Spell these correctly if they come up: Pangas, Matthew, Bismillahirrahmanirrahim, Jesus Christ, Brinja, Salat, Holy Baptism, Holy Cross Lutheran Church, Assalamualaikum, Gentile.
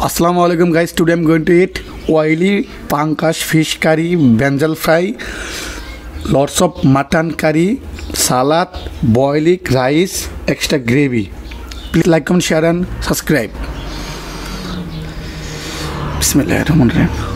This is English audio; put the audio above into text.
Assalamualaikum guys, today I'm going to eat oily Pangas fish curry, brinjal fry, lots of mutton curry, salad, boiling rice, extra gravy. Please like, comment, share and subscribe. Bismillahirrahmanirrahim.